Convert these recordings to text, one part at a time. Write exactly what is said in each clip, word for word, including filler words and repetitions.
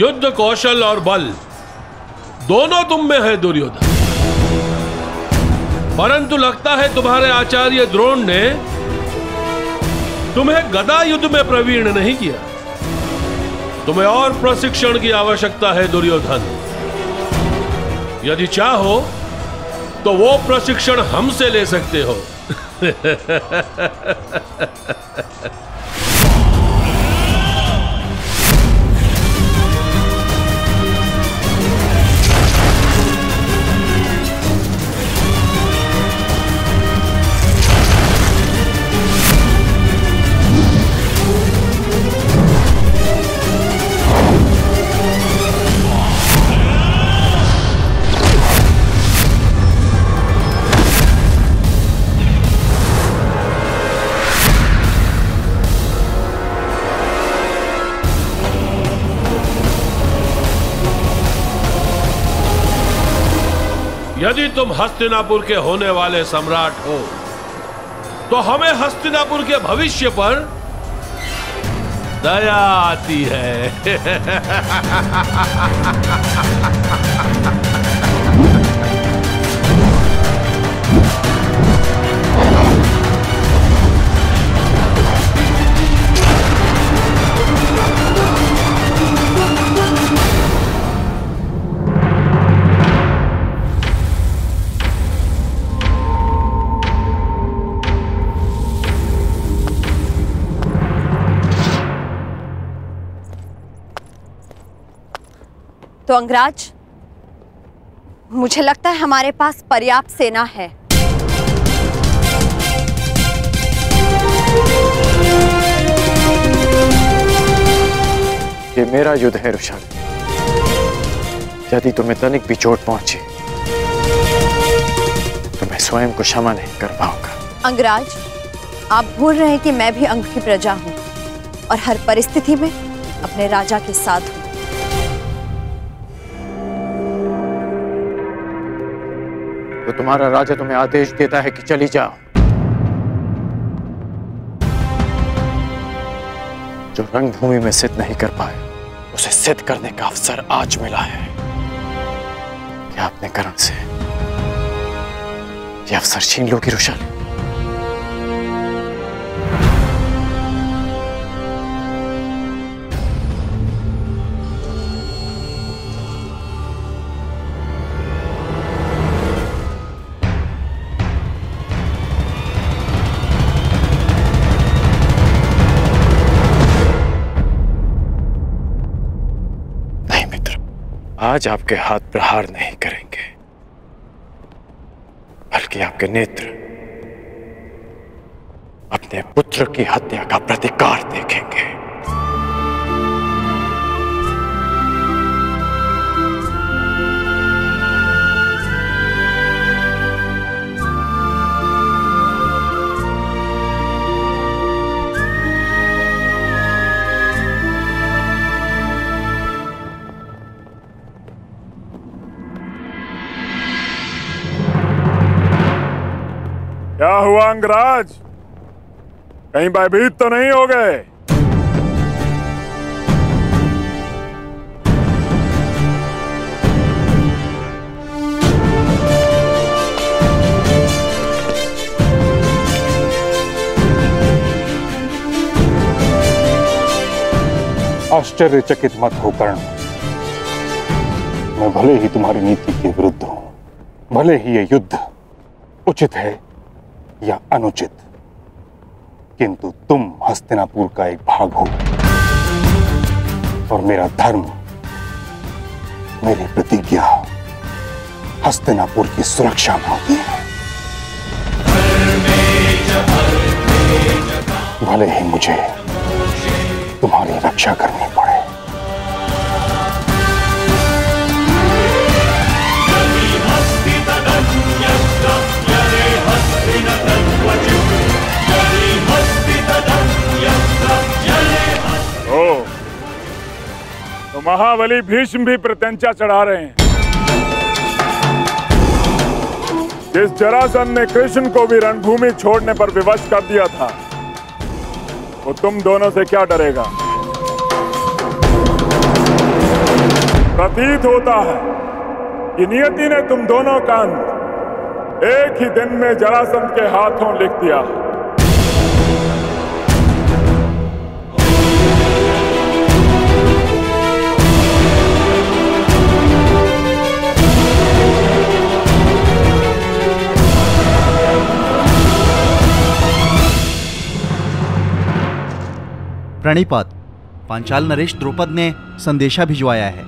युद्ध कौशल और बल दोनों तुम में है दुर्योधन, परंतु लगता है तुम्हारे आचार्य द्रोण ने तुम्हें गदा युद्ध में प्रवीण नहीं किया। तुम्हें और प्रशिक्षण की आवश्यकता है दुर्योधन। यदि चाहो तो वो प्रशिक्षण हमसे ले सकते हो। यदि तुम हस्तिनापुर के होने वाले सम्राट हो तो हमें हस्तिनापुर के भविष्य पर दया आती है। तो अंगराज, मुझे लगता है हमारे पास पर्याप्त सेना है। ये मेरा युद्ध है रुशाल। यदि तुम्हें तनिक भी चोट पहुंची तो मैं स्वयं को क्षमा नहीं कर पाऊंगा। अंगराज, आप भूल रहे हैं कि मैं भी अंग की प्रजा हूं और हर परिस्थिति में अपने राजा के साथ हूं। तो तुम्हारा राजा तुम्हें आदेश देता है कि चली जाओ। जो रंगभूमि में सिद्ध नहीं कर पाए उसे सिद्ध करने का अवसर आज मिला है। क्या आपने कर्ण से यह अवसर छीन लोगी रुशाली? आज आपके हाथ प्रहार नहीं करेंगे, बल्कि आपके नेत्र अपने पुत्र की हत्या का प्रतिकार देखेंगे। क्या हुआ अंगराज, कहीं भयभीत तो नहीं हो गए? आश्चर्यचकित मत हो कर्ण। मैं भले ही तुम्हारी नीति के विरुद्ध हूं, भले ही ये युद्ध उचित है या अनुचित, किंतु तुम हस्तिनापुर का एक भाग हो और मेरा धर्म, मेरी प्रतिज्ञा हस्तिनापुर की सुरक्षा में होती है। भले ही मुझे तुम्हारी रक्षा करनी पड़े। ओ, तो महाबली भीष्म भी प्रत्यंचा चढ़ा रहे हैं। जिस जरासंध ने कृष्ण को भी रणभूमि छोड़ने पर विवश कर दिया था, वो तुम दोनों से क्या डरेगा? प्रतीत होता है कि नियति ने तुम दोनों का अंत एक ही दिन में जरासंध के हाथों लिख दिया। प्रणिपात, पांचाल नरेश द्रुपद ने संदेशा भिजवाया है।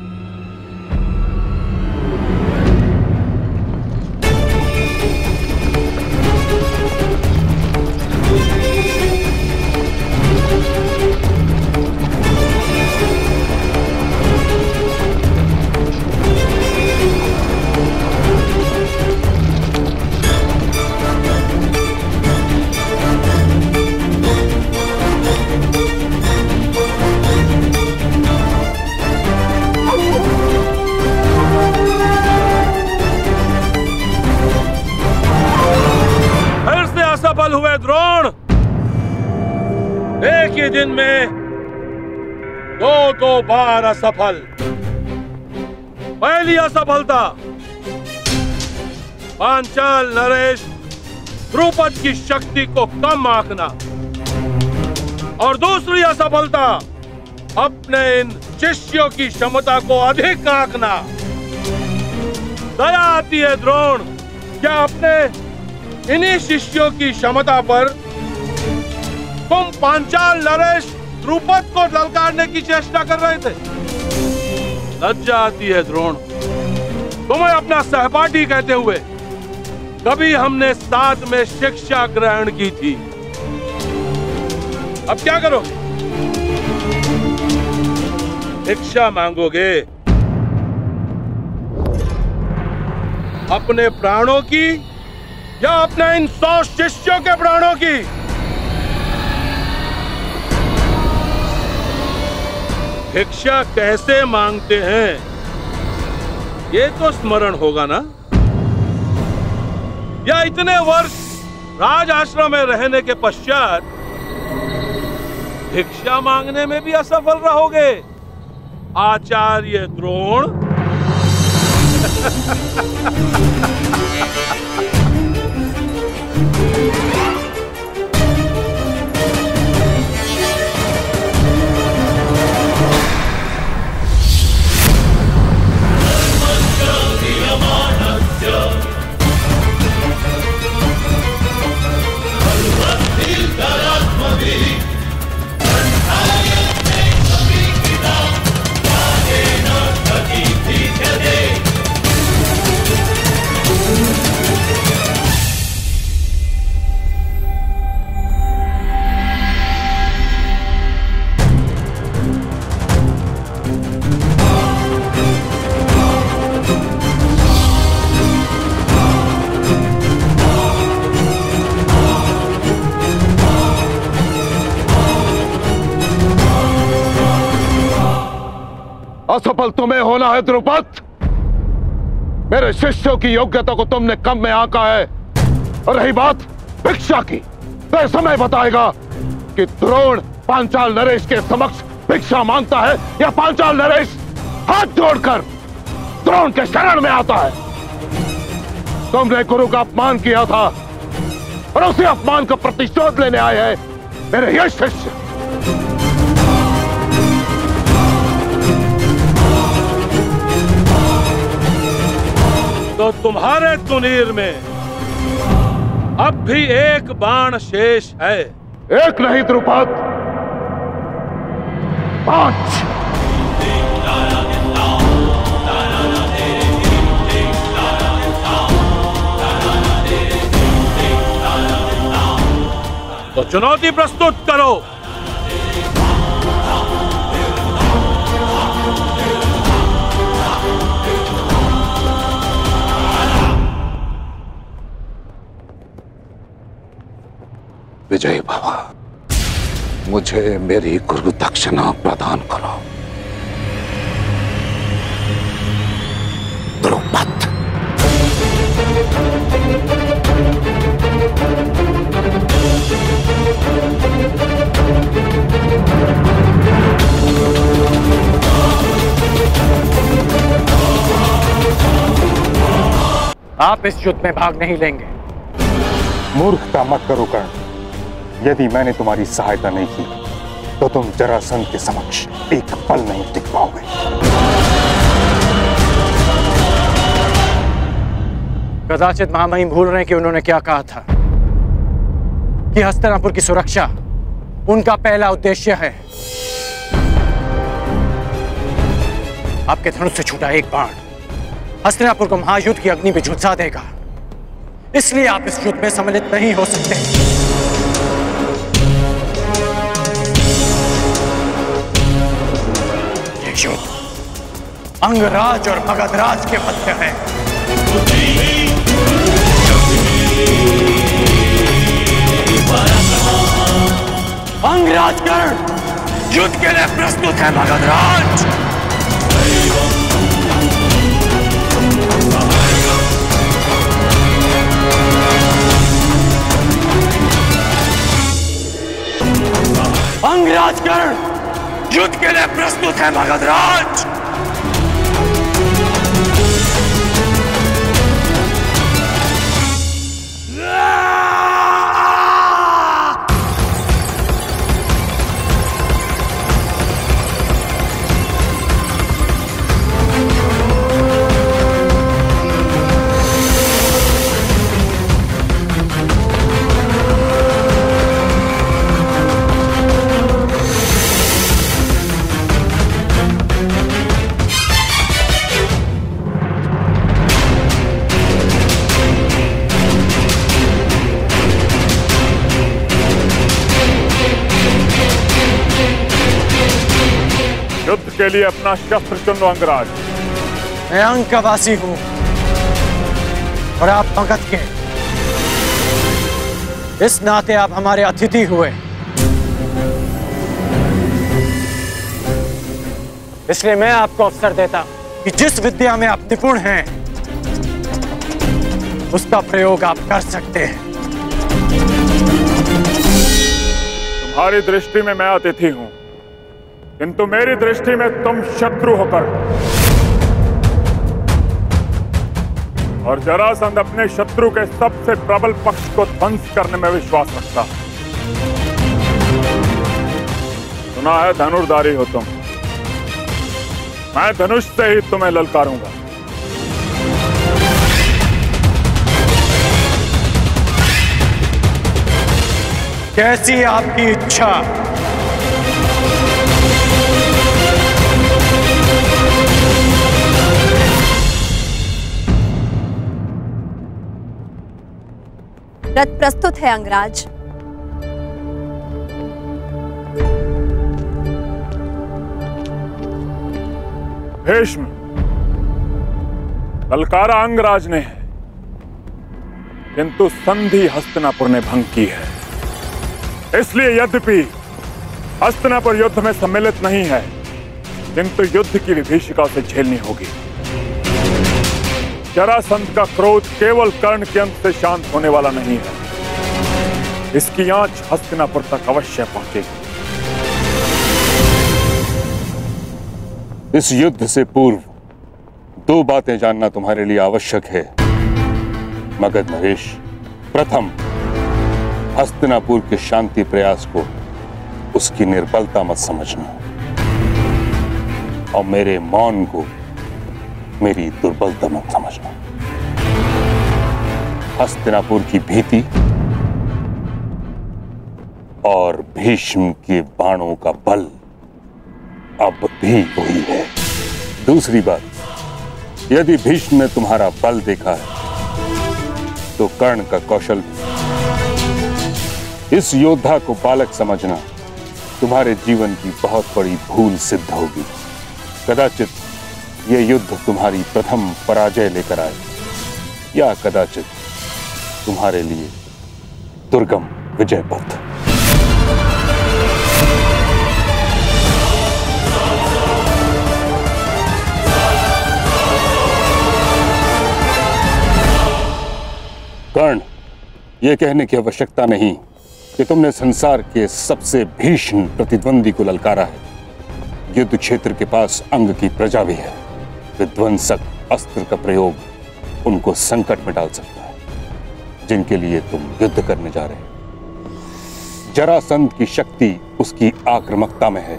दिन में दो दो बार असफल। पहली असफलता पांचाल नरेश द्रुपद की शक्ति को कम आंकना, और दूसरी असफलता अपने इन शिष्यों की क्षमता को अधिक आंकना। दया आती है द्रोण, क्या अपने इन्हीं शिष्यों की क्षमता पर तुम पांचाल नरेश द्रुपद को ललकारने की चेष्टा कर रहे थे? लज्जा आती है द्रोण, तुम्हें अपना सहपाठी कहते हुए। कभी हमने साथ में शिक्षा ग्रहण की थी, अब क्या करोगे? शिक्षा मांगोगे अपने प्राणों की या अपने इन सौ शिष्यों के प्राणों की? भिक्षा कैसे मांगते हैं ये तो स्मरण होगा ना? या इतने वर्ष राज आश्रम में रहने के पश्चात भिक्षा मांगने में भी असफल रहोगे आचार्य द्रोण? असफल तुम्हें होना है द्रुपद। मेरे शिष्यों की योग्यता को तुमने कम में आंका है। और रही बात भिक्षा की, तो समय बताएगा कि द्रोण पांचाल नरेश के समक्ष भिक्षा मांगता है या पांचाल नरेश हाथ जोड़कर द्रोण के शरण में आता है। तुमने गुरु का अपमान किया था और उसी अपमान का प्रतिशोध लेने आए हैं मेरे ये शिष्य। तो तुम्हारे तुनीर में अब भी एक बाण शेष है। एक नहीं द्रुपद, पांच। तो चुनौती प्रस्तुत करो। विजय बाबा, मुझे मेरी गुरु दक्षिणा प्रदान करो। द्रुपद, तो आप इस युद्ध में भाग नहीं लेंगे। मूर्खता मत करो कर्ण। यदि मैंने तुम्हारी सहायता नहीं की तो तुम जरासंध के समक्ष एक पल नहीं टिक पाओगे। कदाचित महामहिम भूल रहे हैं कि उन्होंने क्या कहा था कि हस्तिनापुर की सुरक्षा उनका पहला उद्देश्य है। आपके धनुष से छूटा एक बाण हस्तिनापुर को महायुद्ध की अग्नि में झुलसा देगा, इसलिए आप इस युद्ध में सम्मिलित नहीं हो सकते। ये युद्ध अंगराज और मगधराज के मध्य है। अंगराज कर्ण युद्ध के लिए प्रस्तुत है, मगधराज अंगराज कर्ण युद्ध के लिए प्रस्तुत है, मगधराज। के लिए अपना शस्त्र चुनो अंगराज। मैं अंग का वासी हूं और आप मगध के, इस नाते आप हमारे अतिथि हुए, इसलिए मैं आपको अवसर देता कि जिस विद्या में आप निपुण हैं उसका प्रयोग आप कर सकते हैं। तुम्हारी दृष्टि में मैं अतिथि हूं, किंतु मेरी दृष्टि में तुम शत्रु होकर और जरासंध अपने शत्रु के सबसे प्रबल पक्ष को ध्वंस करने में विश्वास रखता। सुना है धनुर्धारी हो तुम, मैं धनुष से ही तुम्हें ललकारूंगा। कैसी आपकी इच्छा। रथ प्रस्तुत है अंगराज। भीष्म, ललकारा अंगराज ने है, किंतु संधि हस्तिनापुर ने भंग की है। इसलिए यद्यपि हस्तिनापुर युद्ध में सम्मिलित नहीं है, किंतु युद्ध की विभीषिका से झेलनी होगी। जरासंध का क्रोध केवल कर्ण के अंत से शांत होने वाला नहीं है, इसकी आंच हस्तिनापुर तक अवश्य पहुंचेगी। इस युद्ध से पूर्व दो बातें जानना तुम्हारे लिए आवश्यक है मगध नरेश। प्रथम, हस्तिनापुर के शांति प्रयास को उसकी निर्बलता मत समझना, और मेरे मौन को मेरी दुर्बलता मत समझना। हस्तिनापुर की भीति और भीष्म के बाणों का बल अब भी वही है। दूसरी बात, यदि भीष्म ने तुम्हारा बल देखा है तो कर्ण का कौशल। इस योद्धा को बालक समझना तुम्हारे जीवन की बहुत बड़ी भूल सिद्ध होगी। कदाचित यह युद्ध तुम्हारी प्रथम पराजय लेकर आए, या कदाचित तुम्हारे लिए दुर्गम विजय पथ। कर्ण, यह कहने की आवश्यकता नहीं कि तुमने संसार के सबसे भीषण प्रतिद्वंदी को ललकारा है। युद्ध क्षेत्र के पास अंग की प्रजा भी है। विध्वंसक अस्त्र का प्रयोग उनको संकट में डाल सकता है, जिनके लिए तुम युद्ध करने जा रहे हो। जरासंध की शक्ति उसकी आक्रामकता में है,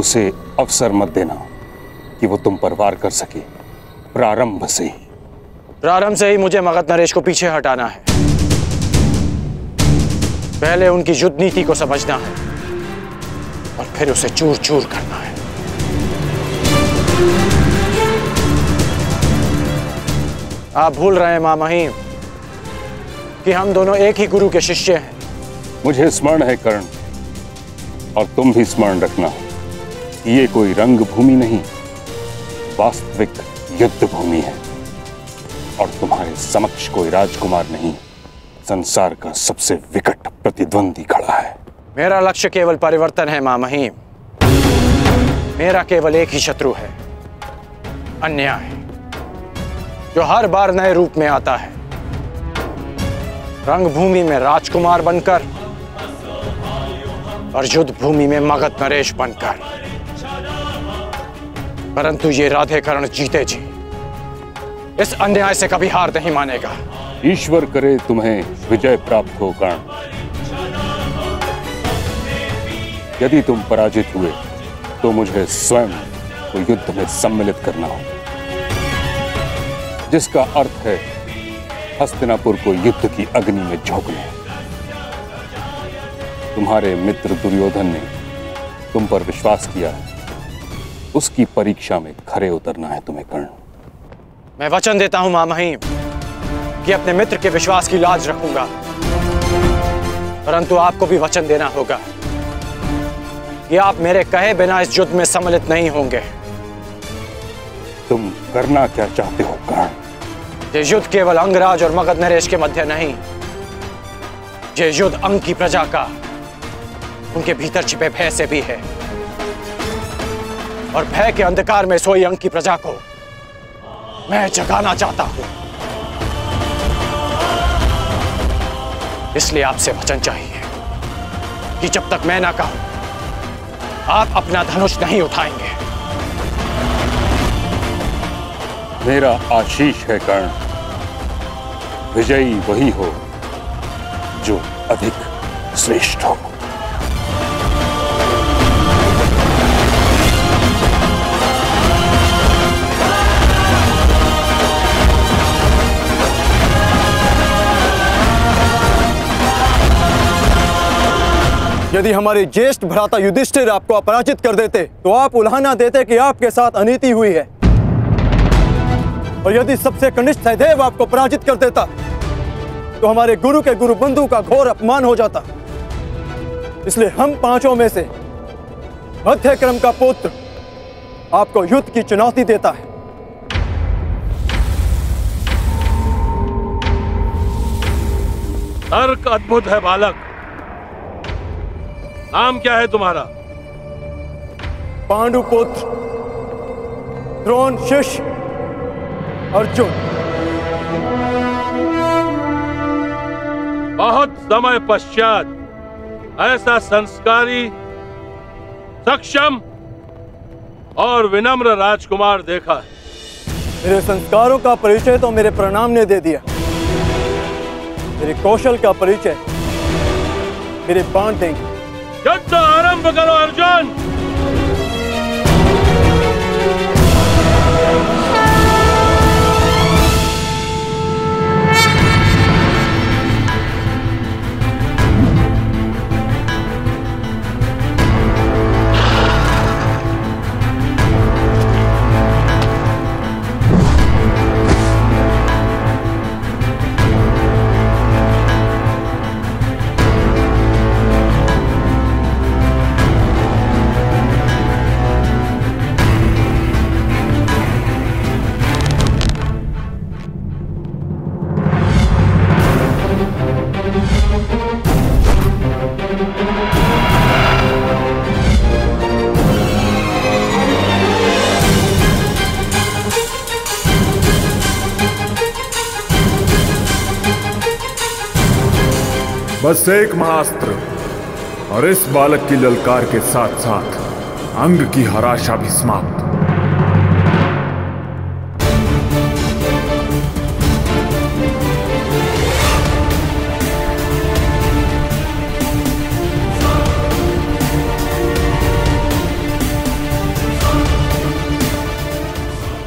उसे अवसर मत देना कि वो तुम पर वार कर सके। प्रारंभ से ही प्रारंभ से ही मुझे मगध नरेश को पीछे हटाना है। पहले उनकी युद्ध नीति को समझना है और फिर उसे चूर चूर करना है। आप भूल रहे हैं मामा ही कि हम दोनों एक ही गुरु के शिष्य हैं। मुझे स्मरण है कर्ण, और तुम भी स्मरण रखना, ये कोई रंगभूमि नहीं, वास्तविक युद्ध भूमि है। और तुम्हारे समक्ष कोई राजकुमार नहीं, संसार का सबसे विकट प्रतिद्वंदी खड़ा है। मेरा लक्ष्य केवल परिवर्तन है मां महिम। मेरा केवल एक ही शत्रु है, अन्याय, जो हर बार नए रूप में आता है। रंगभूमि में राजकुमार बनकर और युद्ध भूमि में मगध नरेश बनकर। परंतु ये राधे कर्ण जीते जी इस अन्याय से कभी हार नहीं मानेगा। ईश्वर करे तुम्हें विजय प्राप्त हो कर्ण। यदि तुम पराजित हुए तो मुझे स्वयं को युद्ध में सम्मिलित करना हो, जिसका अर्थ है हस्तिनापुर को युद्ध की अग्नि में झोंकना। तुम्हारे मित्र दुर्योधन ने तुम पर विश्वास किया है, उसकी परीक्षा में खरे उतरना है तुम्हें कर्ण। मैं वचन देता हूं मां महिम कि अपने मित्र के विश्वास की लाज रखूंगा, परंतु आपको भी वचन देना होगा कि आप मेरे कहे बिना इस युद्ध में सम्मिलित नहीं होंगे। तुम करना क्या चाहते हो कर्ण? ये युद्ध केवल अंगराज और मगध नरेश के मध्य नहीं, ये युद्ध अंग की प्रजा का, उनके भीतर छिपे भय से भी है। और भय के अंधकार में सोई अंग की प्रजा को मैं जगाना चाहता हूं। इसलिए आपसे वचन चाहिए कि जब तक मैं ना कहूं आप अपना धनुष नहीं उठाएंगे। मेरा आशीष है कर्ण, विजयी वही हो जो अधिक श्रेष्ठ हो। यदि हमारे ज्येष्ठ भ्राता युधिष्ठिर आपको अपराजित कर देते तो आप उल्हाना देते कि आपके साथ अनीति हुई है, और यदि सबसे कनिष्ठ सहदेव आपको पराजित कर देता तो हमारे गुरु के गुरु बंधु का घोर अपमान हो जाता। इसलिए हम पांचों में से मध्यक्रम का पुत्र आपको युद्ध की चुनौती देता है। तर्क अद्भुत है बालक। नाम क्या है तुम्हारा? पांडु पुत्र द्रोण शिष्य अर्जुन। बहुत समय पश्चात ऐसा संस्कारी, सक्षम और विनम्र राजकुमार देखा है। मेरे संस्कारों का परिचय तो मेरे प्रणाम ने दे दिया, मेरे कौशल का परिचय मेरे बाण देंगे। युद्ध आरंभ करो अर्जुन। बस एक महाअस्त्र और इस बालक की ललकार के साथ साथ अंग की हराशा भी समाप्त।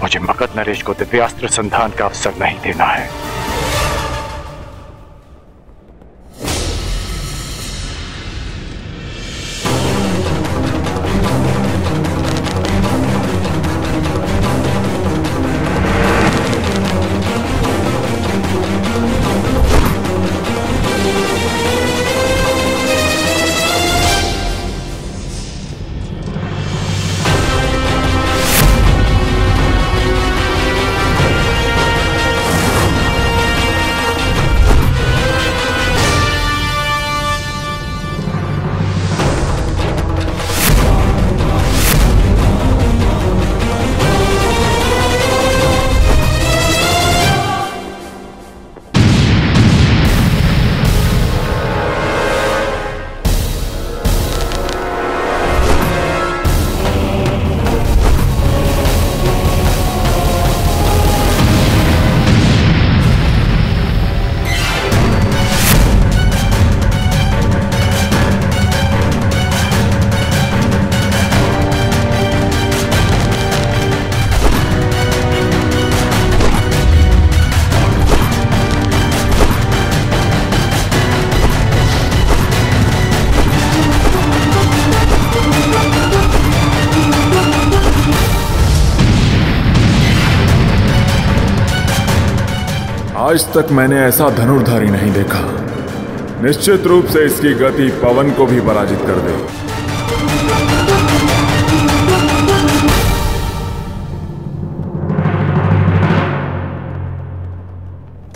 मुझे मगध नरेश को दिव्यास्त्र संधान का अवसर नहीं देना है। आज तक मैंने ऐसा धनुर्धारी नहीं देखा। निश्चित रूप से इसकी गति पवन को भी पराजित कर दे।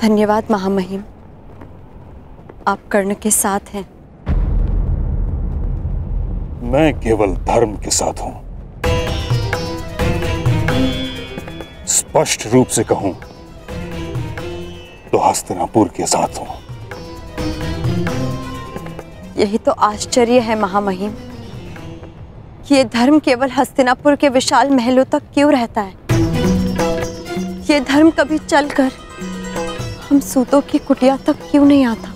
धन्यवाद महामहिम, आप कर्ण के साथ हैं। मैं केवल धर्म के साथ हूं। स्पष्ट रूप से कहूं तो हस्तिनापुर के साथ हूं। यही तो आश्चर्य है महामहिम, ये धर्म केवल हस्तिनापुर के विशाल महलों तक क्यों रहता है? ये धर्म कभी चलकर हम सूतों की कुटिया तक क्यों नहीं आता?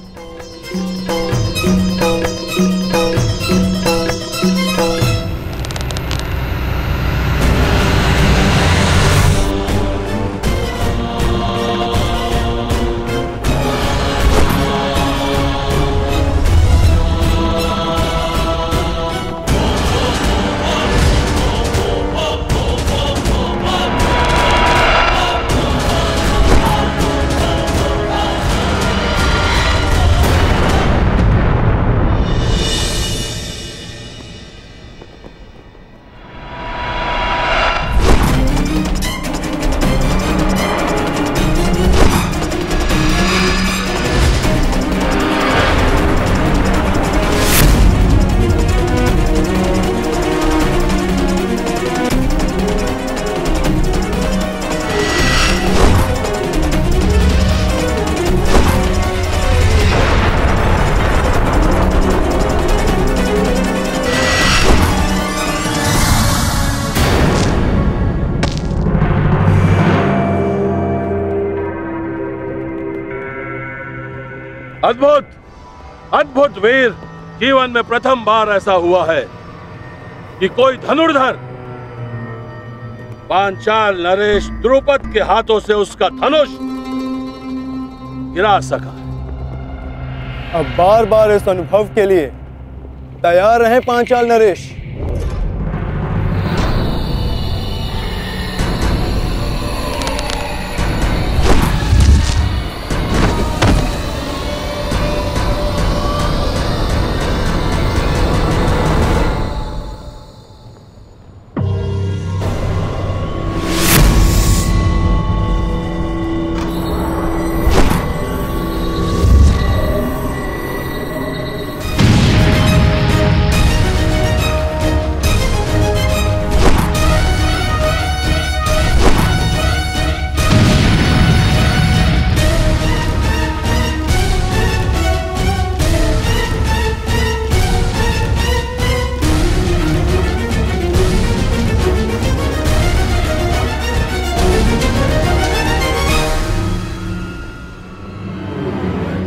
अद्भुत अद्भुत वीर, जीवन में प्रथम बार ऐसा हुआ है कि कोई धनुर्धर पांचाल नरेश द्रुपद के हाथों से उसका धनुष गिरा सका। अब बार बार इस अनुभव के लिए तैयार रहे पांचाल नरेश।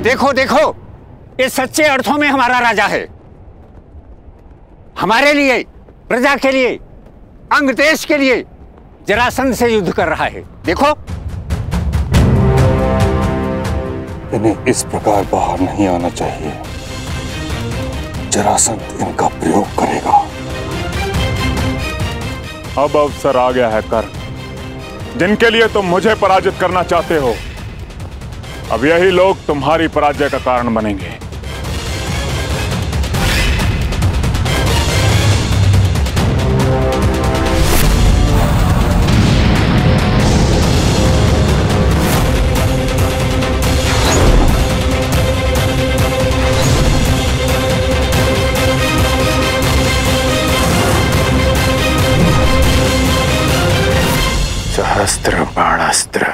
देखो देखो, ये सच्चे अर्थों में हमारा राजा है। हमारे लिए, प्रजा के लिए, अंग देश के लिए जरासंध से युद्ध कर रहा है। देखो, इन्हें इस प्रकार बाहर नहीं आना चाहिए। जरासंध इनका प्रयोग करेगा। अब अवसर आ गया है कर्ण, जिनके लिए तुम मुझे पराजित करना चाहते हो। अब यही लोग तुम्हारी पराजय का कारण बनेंगे। सहस्त्र बाणास्त्र,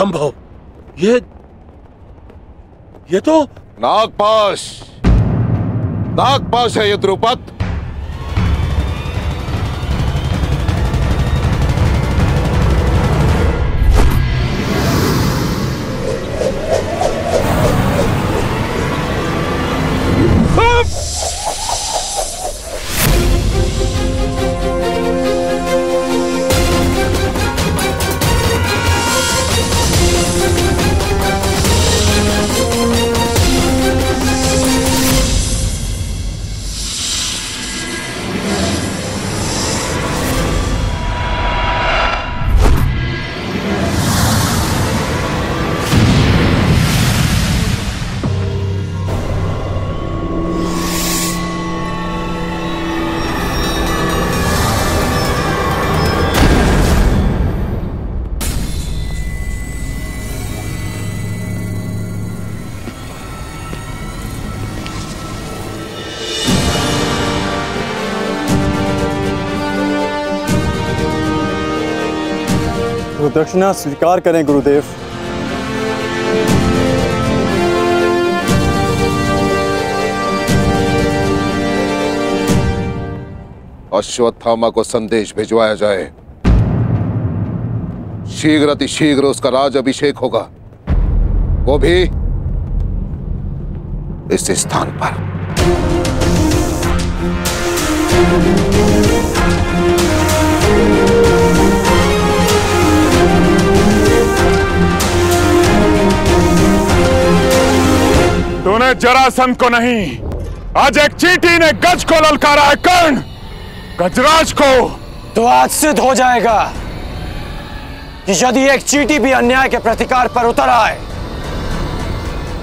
संभव? ये ये तो नागपाश नागपाश है। ये द्रुपद, दक्षिणा स्वीकार करें गुरुदेव। अश्वत्थामा को संदेश भिजवाया जाए। शीघ्रातिशीघ्र उसका राज अभिषेक होगा, वो भी इस स्थान पर। तूने जरासंध को नहीं, आज एक चींटी ने गज को ललकारा है कर्ण, गजराज को। तो आज सिद्ध हो जाएगा कि यदि एक चींटी भी अन्याय के प्रतिकार पर उतर आए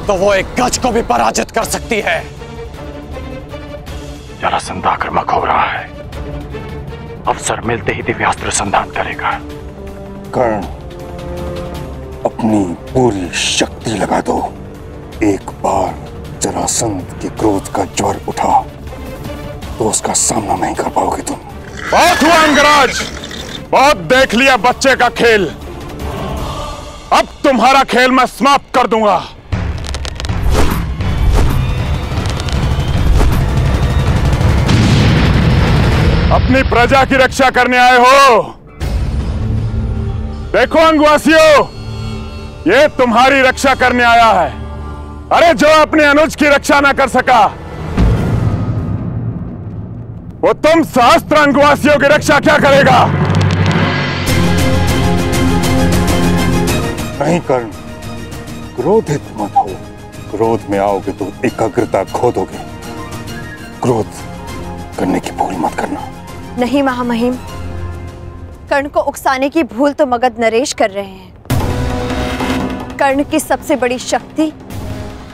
तो वो एक गज को भी पराजित कर सकती है। जरासंध आक्रमक हो रहा है, अवसर मिलते ही दिव्यास्त्र संधान करेगा। कर्ण, अपनी पूरी शक्ति लगा दो। एक बार जरासंध के क्रोध का ज्वर उठा तो उसका सामना नहीं कर पाओगे तुम। बहुत हुआ अंगराज, बहुत देख लिया बच्चे का खेल। अब तुम्हारा खेल मैं समाप्त कर दूंगा। अपनी प्रजा की रक्षा करने आए हो। देखो अंगवासियों, ये तुम्हारी रक्षा करने आया है। अरे जो अपने अनुज की रक्षा ना कर सका वो तुम सहस्त्र अंगवासियों की रक्षा क्या करेगा? नहीं कर्ण, क्रोधित मत हो। क्रोध में आओगे तो एकाग्रता खो दोगे। क्रोध करने की भूल मत करना। नहीं महामहिम, कर्ण को उकसाने की भूल तो मगध नरेश कर रहे हैं। कर्ण की सबसे बड़ी शक्ति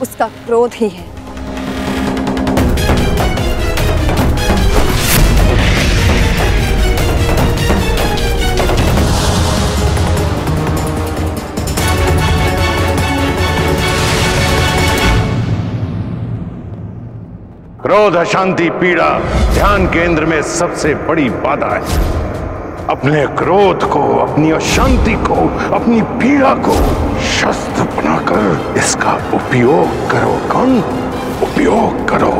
उसका क्रोध ही है। क्रोध, अशांति, पीड़ा ध्यान केंद्र में सबसे बड़ी बाधा है। अपने क्रोध को, अपनी अशांति को, अपनी पीड़ा को शस्त्र बनाकर इसका उपयोग करो कर्ण, उपयोग करो।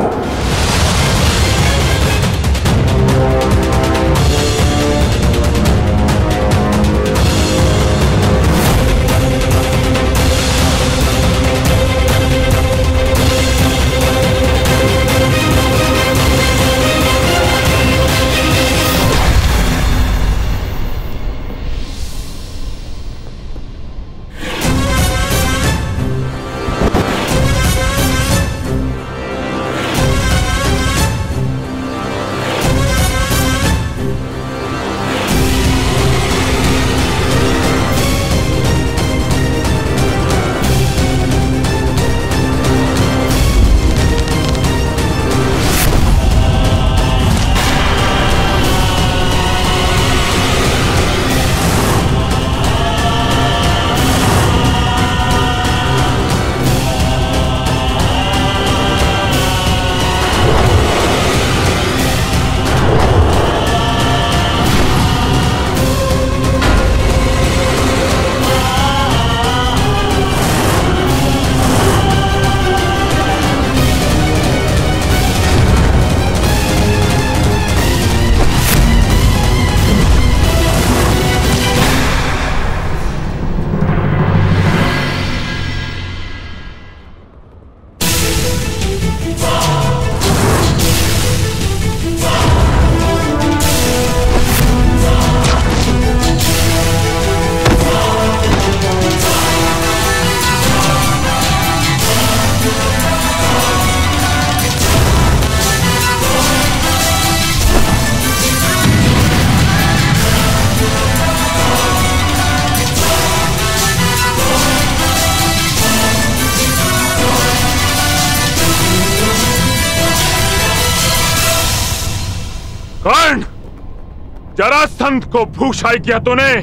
जरासंध को भूषाई किया तूने।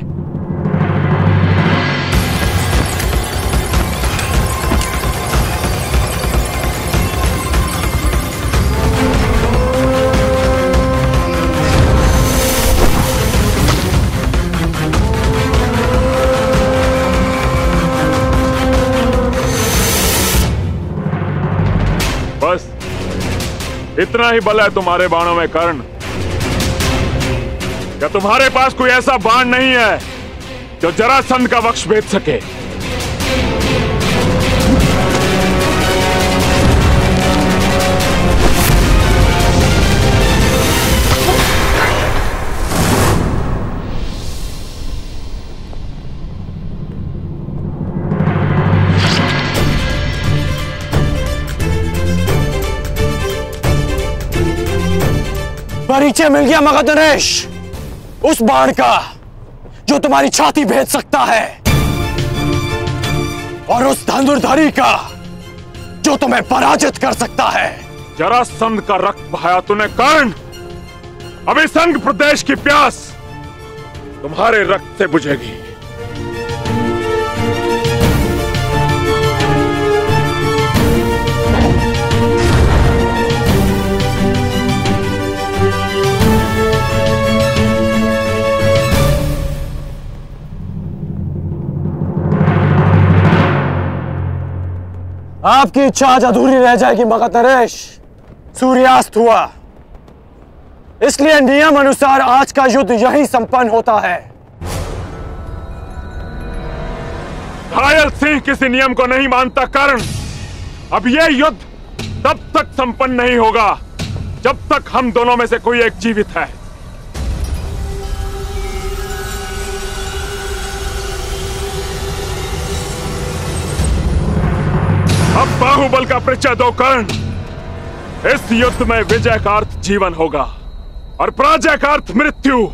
बस इतना ही बल है तुम्हारे बाणों में कर्ण। क्या तुम्हारे पास कोई ऐसा बाण नहीं है जो जरासंध का वक्ष भेद सके? परिचय मिल गया मगध नरेश, उस बाण का जो तुम्हारी छाती भेद सकता है और उस धनुर्धारी का जो तुम्हें पराजित कर सकता है। जरासंध का रक्त बहाया तूने कर्ण, अभी संघ प्रदेश की प्यास तुम्हारे रक्त से बुझेगी। आपकी इच्छा आज अधूरी रह जाएगी मगध नरेश। सूर्यास्त हुआ, इसलिए नियम अनुसार आज का युद्ध यहीं संपन्न होता है। घायल सिंह किसी नियम को नहीं मानता कर्ण। अब यह युद्ध तब तक संपन्न नहीं होगा जब तक हम दोनों में से कोई एक जीवित है। अब बाहुबल का परिचय दो कर्ण। इस युद्ध में विजय का अर्थ जीवन होगा और पराजय का अर्थ मृत्यु।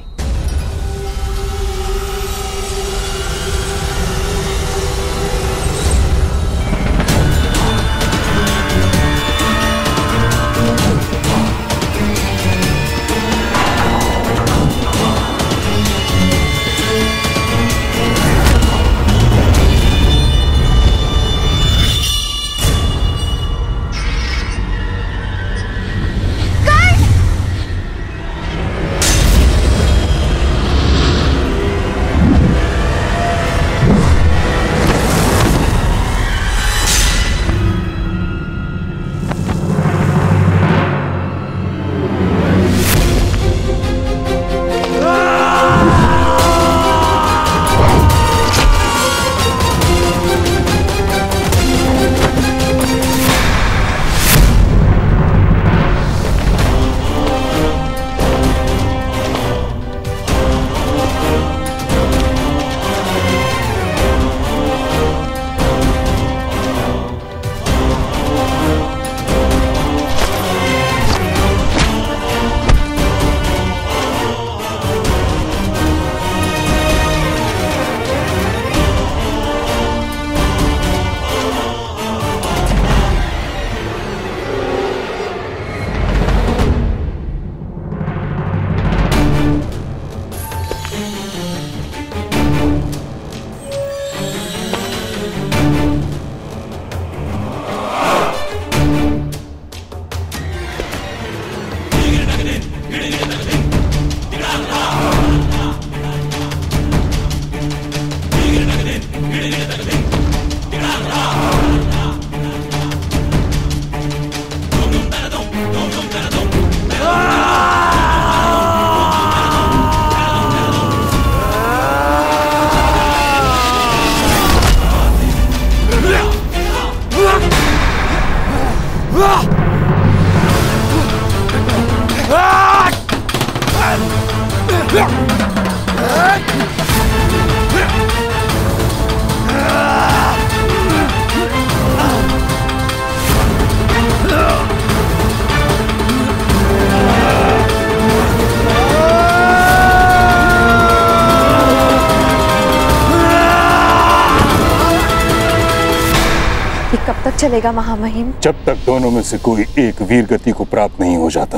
चलेगा महामहिम जब तक दोनों में से कोई एक वीर गति को प्राप्त नहीं हो जाता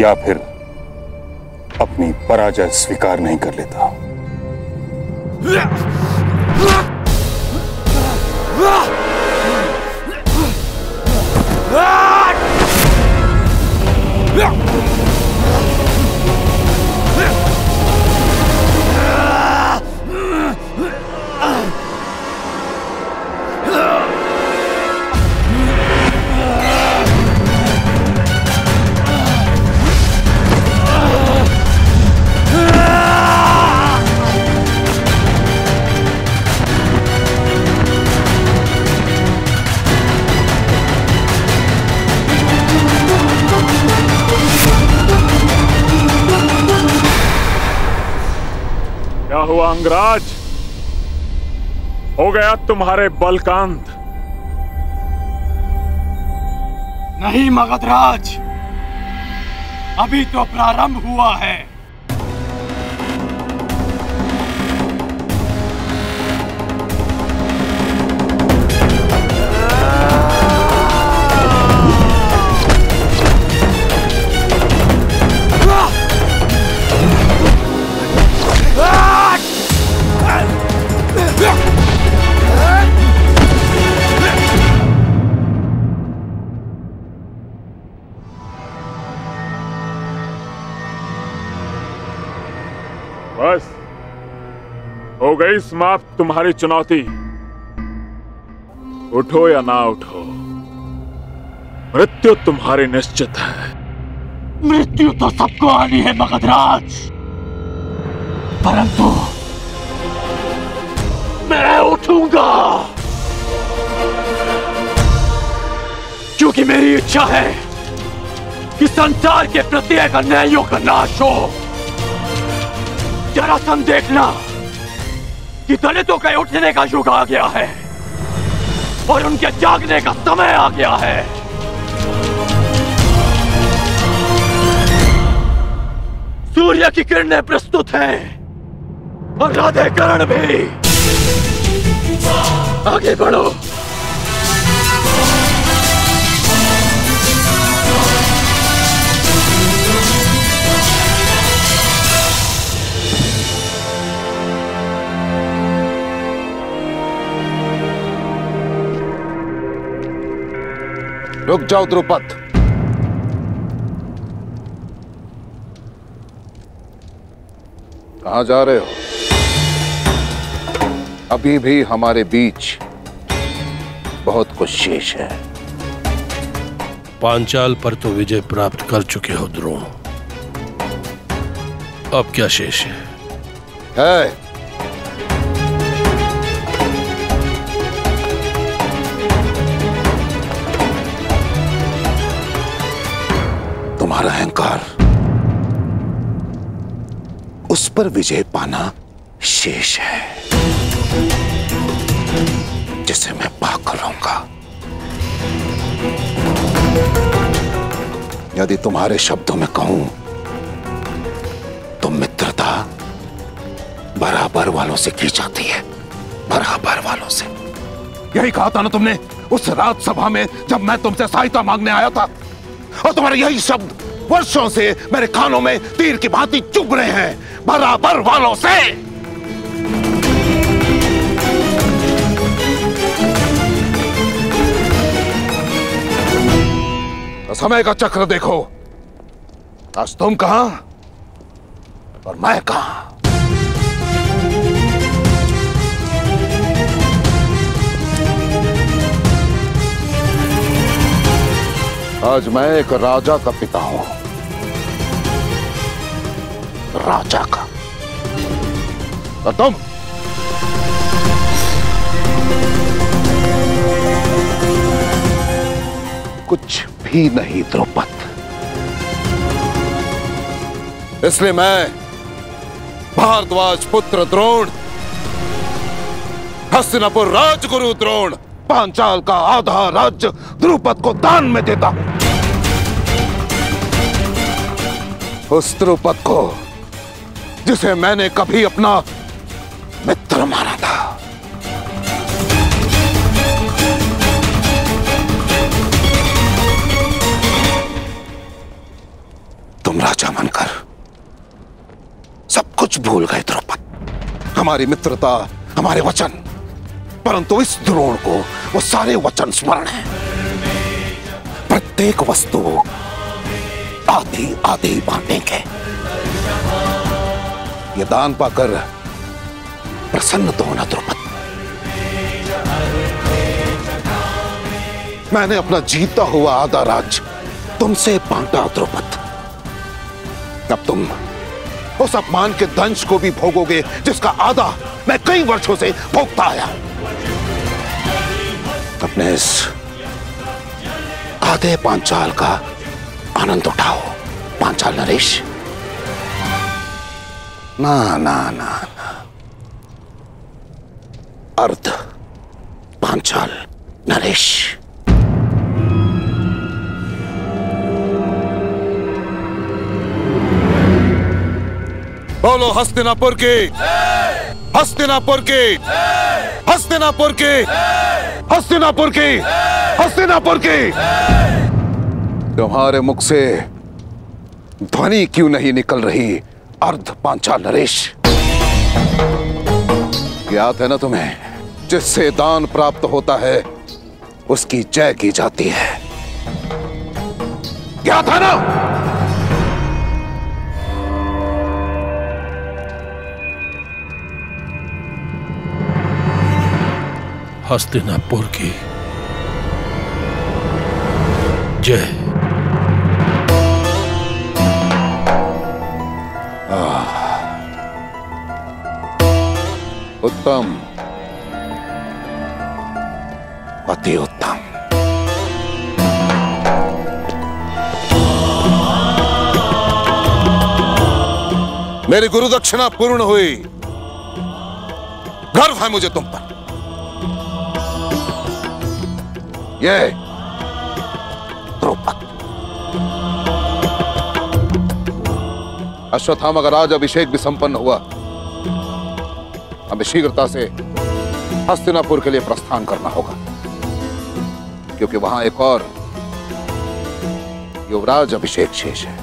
या फिर अपनी पराजय स्वीकार नहीं कर लेता। अंगराज, हो गया तुम्हारे बल का अंत? नहीं मगधराज, अभी तो प्रारंभ हुआ है। बस हो गई समाप्त तुम्हारी चुनौती। उठो या ना उठो, मृत्यु तुम्हारी निश्चित है। मृत्यु तो सबको आनी है मगधराज, परंतु मैं लूटूंगा, क्योंकि मेरी इच्छा है कि संसार के प्रत्येक अन्यायों का नाश हो। जरासंध, देखना कि दलितों के उठने का युग आ गया है और उनके जागने का समय आ गया है। सूर्य की किरणें प्रस्तुत हैं और राधेकरण भी। आगे बढ़ो। रुक जाओ द्रुपद। कहां जा रहे हो? अभी भी हमारे बीच बहुत कुछ शेष है। पांचाल पर तो विजय प्राप्त कर चुके हो द्रोण, अब क्या शेष है? है तुम्हारा अहंकार। उस पर विजय पाना शेष है जिसे मैं पा करूंगा। यदि तुम्हारे शब्दों में कहूं तो मित्रता बराबर वालों से की जाती है, बराबर वालों से। यही कहा था ना तुमने उस रात सभा में जब मैं तुमसे सहायता मांगने आया था, और तुम्हारे यही शब्द वर्षों से मेरे कानों में तीर की भांति चुभ रहे हैं, बराबर वालों से। समय का चक्र देखो, आज तुम कहां और मैं कहां। आज मैं एक राजा का पिता हूं, राजा का, और तुम कुछ ही नहीं द्रुपद। इसलिए मैं भारद्वाज पुत्र द्रोण, हस्तिनापुर राजगुरु द्रोण, पांचाल का आधा राज्य द्रुपद को दान में देता हूं। उस द्रुपद को जिसे मैंने कभी अपना मित्र माना था। तुम राजा बनकर सब कुछ भूल गए द्रुपद, हमारी मित्रता, हमारे वचन। परंतु इस द्रोण को वो सारे वचन स्मरण है। प्रत्येक वस्तु आधी आधी बांटेंगे। ये दान पाकर प्रसन्न तो होना द्रुपद। मैंने अपना जीता हुआ आधा राज्य तुमसे बांटा द्रुपद। अब तुम उस अपमान के दंश को भी भोगोगे जिसका आधा मैं कई वर्षों से भोगता आया। अपने इस आधे पांचाल का आनंद उठाओ पांचाल नरेश। ना ना ना, ना। अर्ध पांचाल नरेश। बोलो हस्तिनापुर की, हस्तिनापुर की, हस्तिनापुर की, हस्तिनापुर की, हस्तिनापुर की। तुम्हारे मुख से ध्वनि क्यों नहीं निकल रही अर्ध पांचाल नरेश? याद है ना तुम्हें, जिससे दान प्राप्त होता है उसकी जय की जाती है। याद है ना? हस्तिनापुर की जय। उत्तम। अति उत्तम। मेरी गुरु दक्षिणा पूर्ण हुई, गर्व है मुझे तुम पर। ये द्रुपद अश्वत्थामा का राज अभिषेक भी संपन्न हुआ। हमें शीघ्रता से हस्तिनापुर के लिए प्रस्थान करना होगा, क्योंकि वहां एक और युवराज अभिषेक शेष है।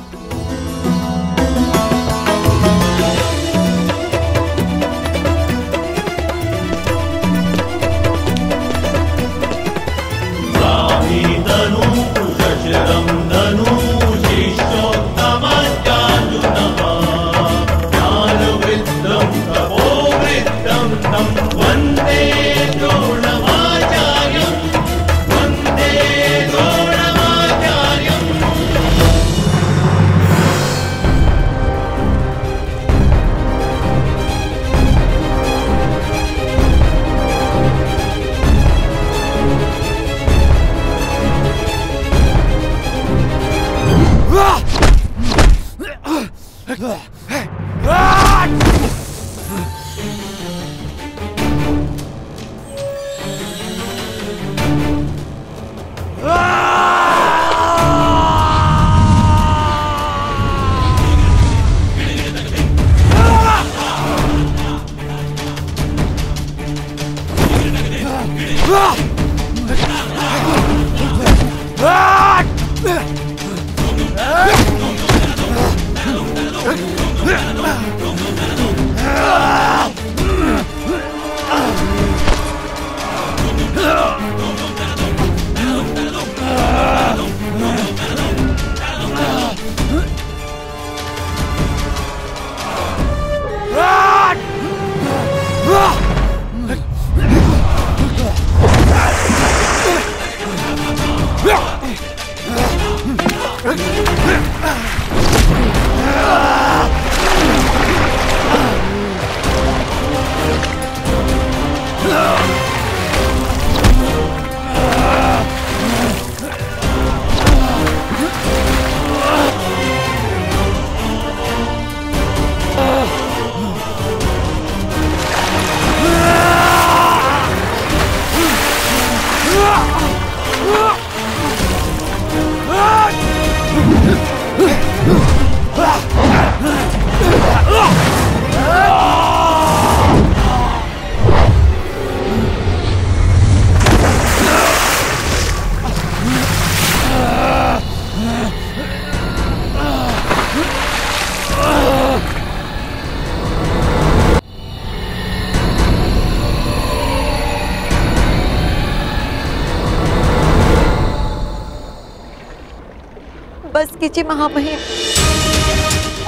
महामहिम,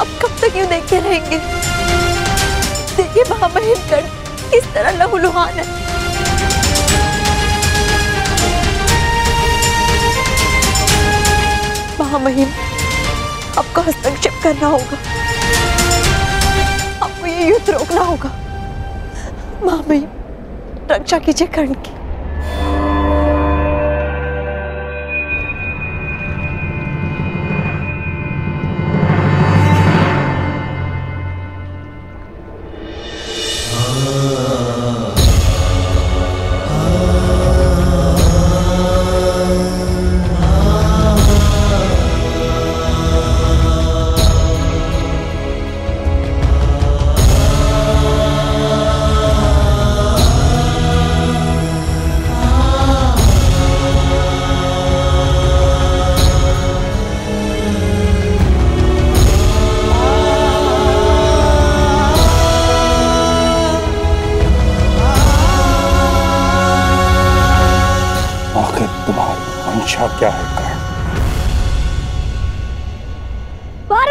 अब कब तक यूं देखते रहेंगे? देखिए महामहिम गण किस तरह लहूलुहान है। महामहिम, आपको हस्तक्षेप करना होगा, आपको ये युद्ध रोकना होगा। महामहिम, रक्षा कीजिए कर्ण की। क्या है कर्ण?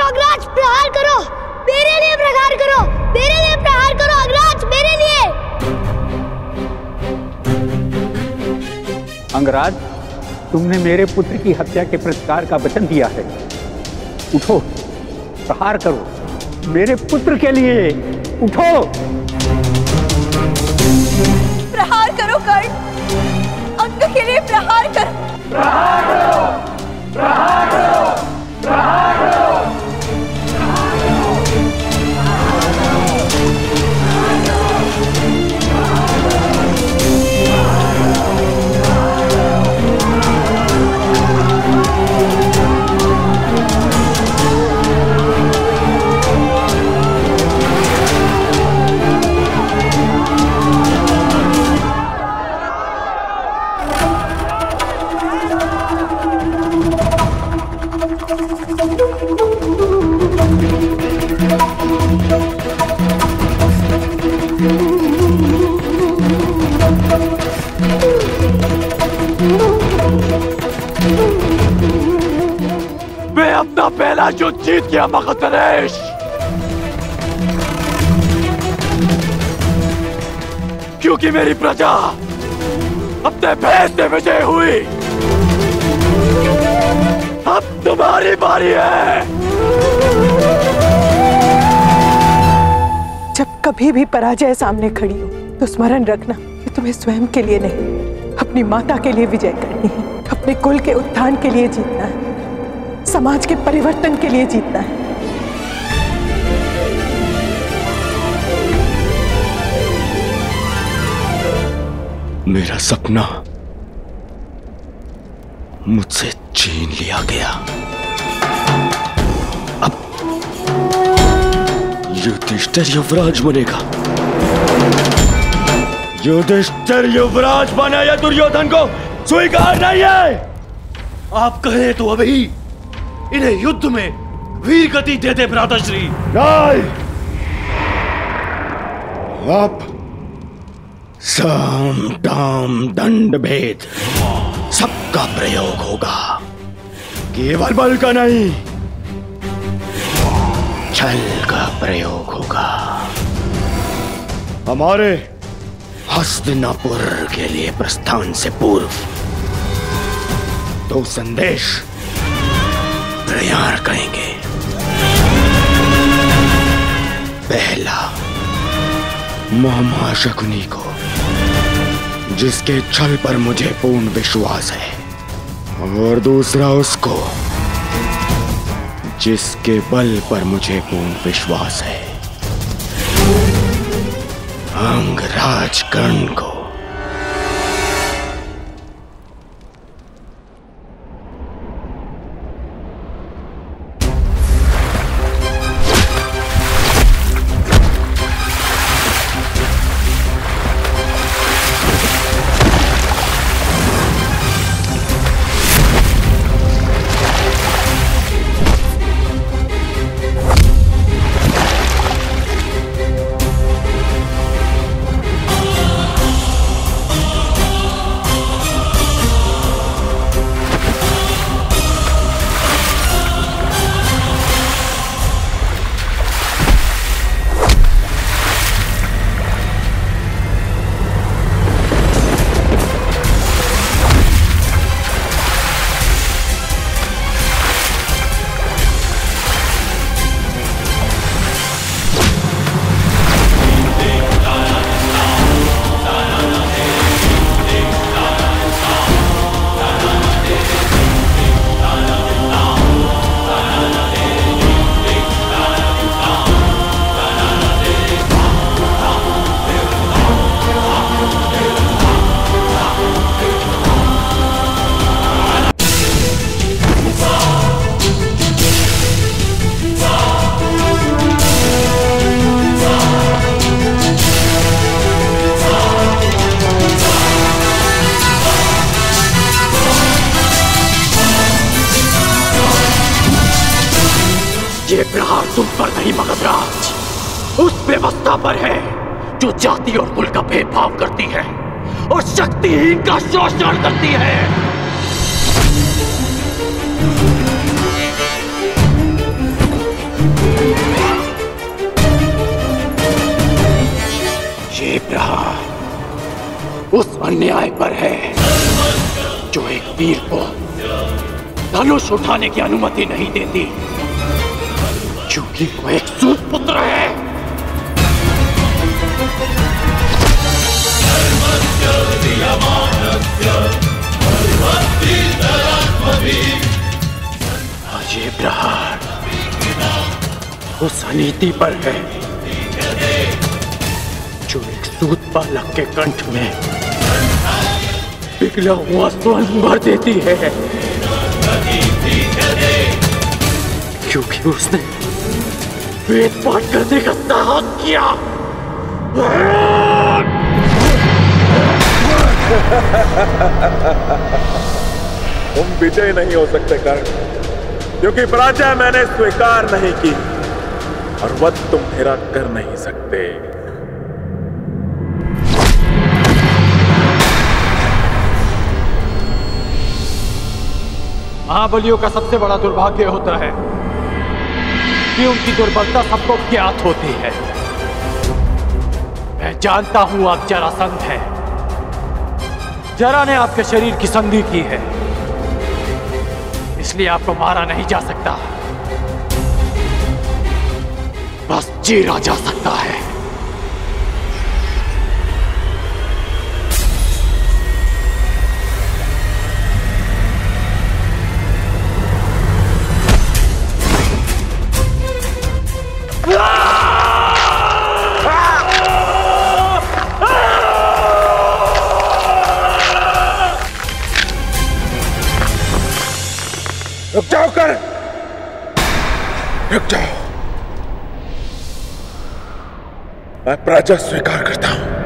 अग्रज, प्रहार करो, मेरे लिए प्रहार करो, मेरे लिए प्रहार करो अग्रज, मेरे लिए। अंगराज, तुमने मेरे पुत्र की हत्या के प्रतिकार का वचन दिया है। उठो, प्रहार करो मेरे पुत्र के लिए, उठो। प्रहार करो कर्ण, अंग के पहला जो जीत गया मगधरेश। क्योंकि मेरी प्रजा अपने भैंस से विजय हुई, अब तुम्हारी बारी है। जब कभी भी पराजय सामने खड़ी हो तो स्मरण रखना कि तुम्हें स्वयं के लिए नहीं, अपनी माता के लिए विजय करनी है, अपने कुल के उत्थान के लिए जीतना है, समाज के परिवर्तन के लिए जीतना है। मेरा सपना मुझसे छीन लिया गया, अब युधिष्ठिर युवराज बनेगा। युधिष्ठिर युवराज बनाया दुर्योधन को स्वीकार नहीं है। आप कहे तो अभी इन्हें युद्ध में वीर गति देते भ्राताश्री। नहीं, आप साम दाम दंड भेद सबका प्रयोग होगा, केवल बल का नहीं, छल का प्रयोग होगा। हमारे हस्तिनापुर के लिए प्रस्थान से पूर्व तो संदेश तैयार करेंगे। पहला, मामा शकुनी को, जिसके छल पर मुझे पूर्ण विश्वास है, और दूसरा उसको जिसके बल पर मुझे पूर्ण विश्वास है, अंगराज कर्ण को। की अनुमति नहीं देती, क्योंकि वो एक सूत पुत्र है। ये प्रहार उस अनीति पर है जो एक सूत बालक के कंठ में पिघला हुआ स्वर्ण भर देती है, क्योंकि उसने वेद पाठ करने का साहस किया। तुम विजय नहीं हो सकते कर्ण, क्योंकि पराजय मैंने स्वीकार नहीं की, और वध तुम मेरा कर नहीं सकते। महाबलियों का सबसे बड़ा दुर्भाग्य होता है कि उनकी दुर्बलता सबको ज्ञात होती है। मैं जानता हूं आप जरासंध हैं। जरा ने आपके शरीर की संधि की है, इसलिए आपको मारा नहीं जा सकता, बस चीरा जा सकता है। रुक जाओ कर, रुक जाओ। मैं पराजय स्वीकार करता हूं।